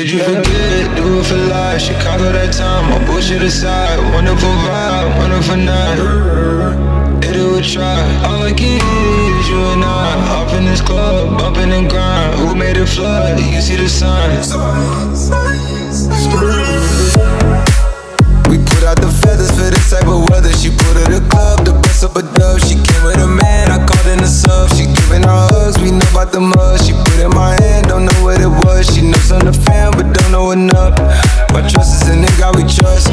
Did you forget it? Do it for life. Chicago that time, I'll push it aside. Wonderful vibe, wonderful night. Hit it with try. All I can hear is you and I. Hop in this club, bumping and grind. Who made it flood? You see the signs. We put out the feathers for this type of weather. She put her to club to bust up a dub. She came with a man, I called in a sub. She giving her hugs, we know about the mud. She put in my hand, don't know what it was. She knows I'm the fan, but don't know enough. My trust is in the God we trust.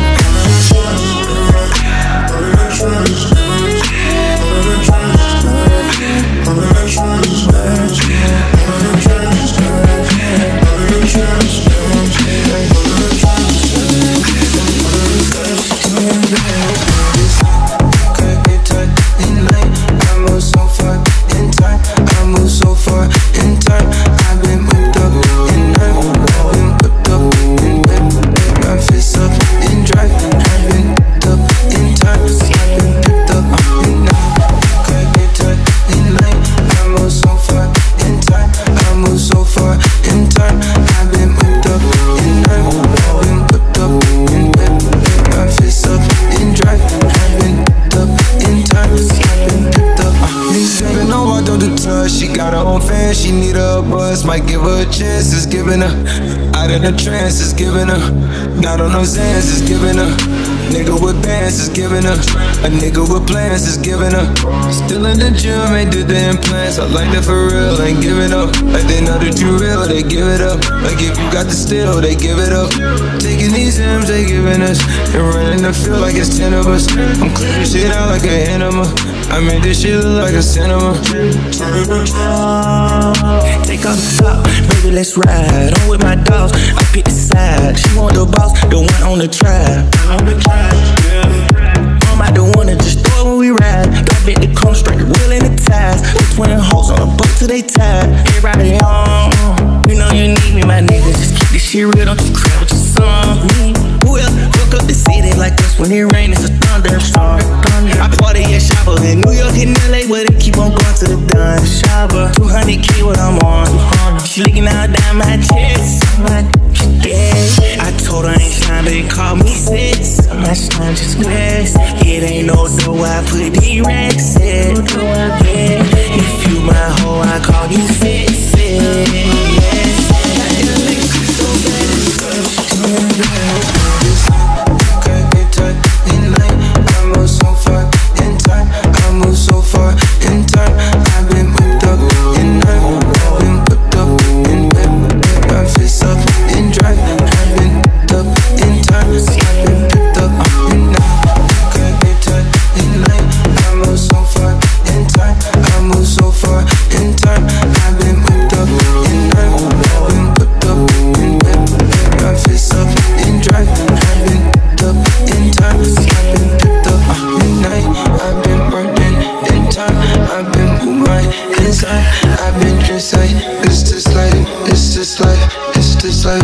She got her own fan, she need her a buzz. Might give her a chance, it's giving her. Out in a trance, it's giving her. Not on no Zans, it's giving her. Nigga with bands, it's giving her. A nigga with plans, it's giving her. Still in the gym, ain't did the implants. I like that for real, ain't giving up. Like they know that you real, they give it up. Like if you got the steal, they give it up. Taking these M's, they giving us. And running the field like it's 10 of us. I'm clearing shit out like an enema. I made this shit look like a cinema. Take off the top, baby, let's ride. I'm with my dogs, I pick the side. She want the boss, the one on the tribe. Yeah. I'm out the one that just throw it when we ride. That bitch that comes straight, wheel in the ties. With 20 hoes on a boat till they tied. Everybody on, you know you need me, my nigga. Just keep this shit real, don't you crap with your song. Who else fuck up the city like this? When it rain, it's a thunderstorm. I party at Shabba in New York and LA, where they keep on going to the dun. Shabba, 200K what I'm on. She licking out down my chest. Yeah, I told her I ain't slime, but they call me sis. My slime just glass. It ain't no dough, I put D-Rex in. Yeah, if you my hoe, I call you sis. It's this life, it's this life, it's this life.